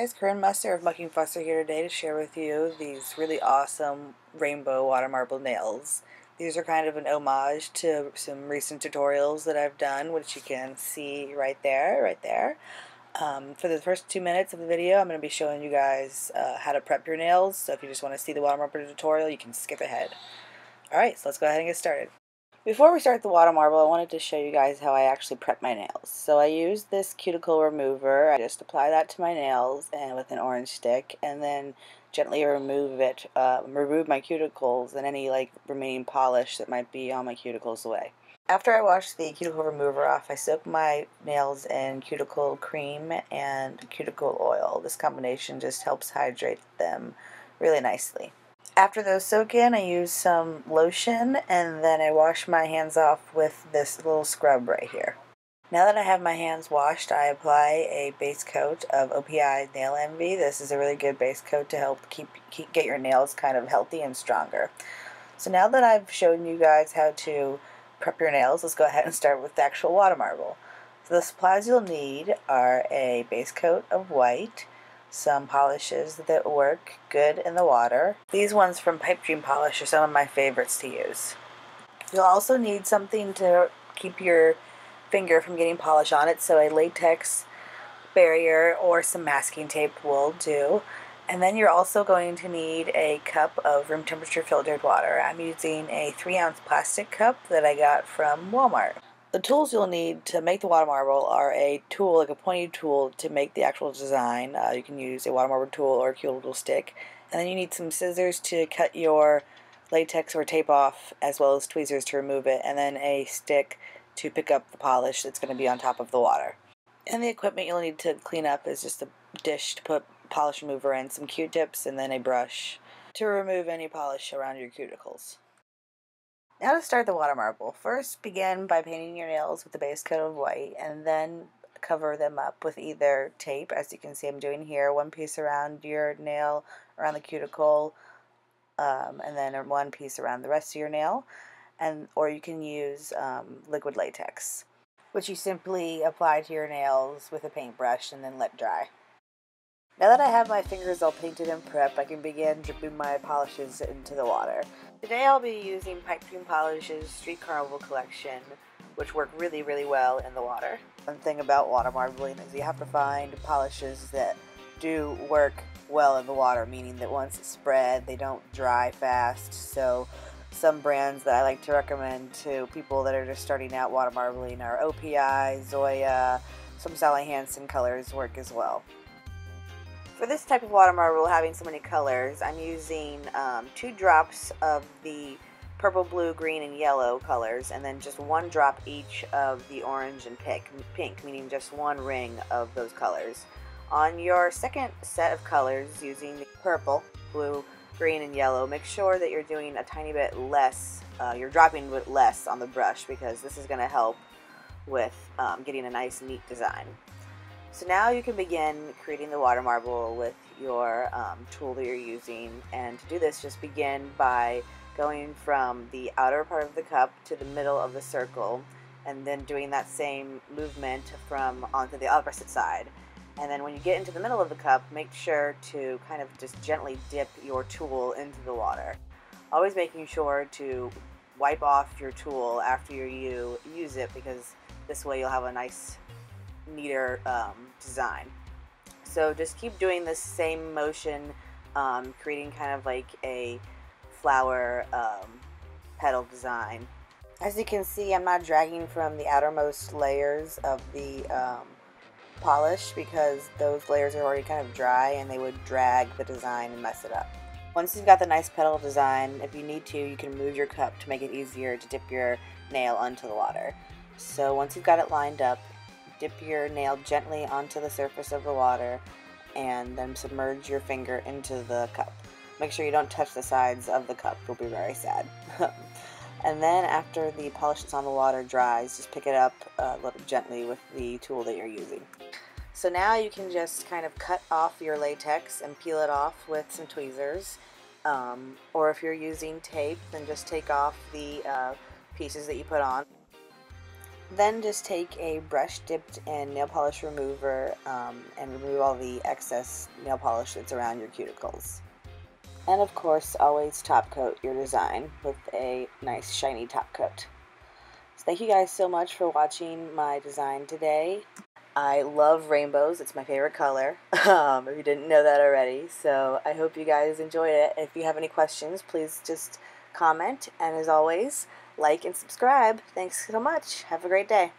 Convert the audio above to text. guys, Corinne Musser of Mucking Fusser here today to share with you these really awesome rainbow water marble nails. These are kind of an homage to some recent tutorials that I've done, which you can see right there. For the first 2 minutes of the video, I'm going to be showing you guys how to prep your nails, so if you just want to see the water marble tutorial, you can skip ahead. Alright, so let's go ahead and get started. Before we start the water marble, I wanted to show you guys how I actually prep my nails. So I use this cuticle remover. I just apply that to my nails and with an orange stick, and then gently remove it, remove my cuticles and any like remaining polish that might be on my cuticles away. After I wash the cuticle remover off, I soak my nails in cuticle cream and cuticle oil. This combination just helps hydrate them really nicely. After those soak in, I use some lotion, and then I wash my hands off with this little scrub right here. Now that I have my hands washed, I apply a base coat of OPI Nail Envy. This is a really good base coat to help get your nails kind of healthy and stronger. So now that I've shown you guys how to prep your nails, let's go ahead and start with the actual water marble. So the supplies you'll need are a base coat of white, some polishes that work good in the water. These ones from Pipe Dream Polish are some of my favorites to use. You'll also need something to keep your finger from getting polish on it, so a latex barrier or some masking tape will do. And then you're also going to need a cup of room temperature filtered water. I'm using a 3-ounce plastic cup that I got from Walmart. The tools you'll need to make the water marble are a tool, like a pointy tool, to make the actual design. You can use a water marble tool or a cuticle stick. And then you need some scissors to cut your latex or tape off, as well as tweezers to remove it, and then a stick to pick up the polish that's going to be on top of the water. And the equipment you'll need to clean up is just a dish to put polish remover in, some Q-tips, and then a brush to remove any polish around your cuticles. Now to start the water marble. First, begin by painting your nails with a base coat of white, and then cover them up with either tape, as you can see I'm doing here, one piece around your nail, around the cuticle, and then one piece around the rest of your nail, or you can use liquid latex, which you simply apply to your nails with a paintbrush and then let dry. Now that I have my fingers all painted and prepped, I can begin dripping my polishes into the water. Today I'll be using Pipe Dream Polish's Street Carnival Collection, which work really, really well in the water. One thing about water marbling is you have to find polishes that do work well in the water, meaning that once it's spread, they don't dry fast. So some brands that I like to recommend to people that are just starting out water marbling are OPI, Zoya, some Sally Hansen colors work as well. For this type of water marble, having so many colors, I'm using 2 drops of the purple, blue, green, and yellow colors, and then just 1 drop each of the orange and pink, meaning just 1 ring of those colors. On your second set of colors, using the purple, blue, green, and yellow, make sure that you're doing a tiny bit less, you're dropping a bit less on the brush, because this is going to help with getting a nice, neat design. So now you can begin creating the water marble with your tool that you're using, and to do this, just begin by going from the outer part of the cup to the middle of the circle, and then doing that same movement from onto the opposite side. And then when you get into the middle of the cup, make sure to kind of just gently dip your tool into the water, always making sure to wipe off your tool after you use it, because this way you'll have a nice, neater design. So just keep doing this same motion, creating kind of like a flower petal design. As you can see, I'm not dragging from the outermost layers of the polish, because those layers are already kind of dry and they would drag the design and mess it up. Once you've got the nice petal design, if you need to, you can move your cup to make it easier to dip your nail onto the water. So once you've got it lined up, dip your nail gently onto the surface of the water, and then submerge your finger into the cup. Make sure you don't touch the sides of the cup, you'll be very sad. And then after the polish that's on the water dries, just pick it up a little gently with the tool that you're using. So now you can just kind of cut off your latex and peel it off with some tweezers, or if you're using tape, then just take off the pieces that you put on. Then just take a brush dipped in nail polish remover and remove all the excess nail polish that's around your cuticles. And of course, always top coat your design with a nice shiny top coat. So thank you guys so much for watching my design today. I love rainbows. It's my favorite color, if you didn't know that already. So I hope you guys enjoyed it. If you have any questions, please just comment. And as always, like and subscribe. Thanks so much. Have a great day.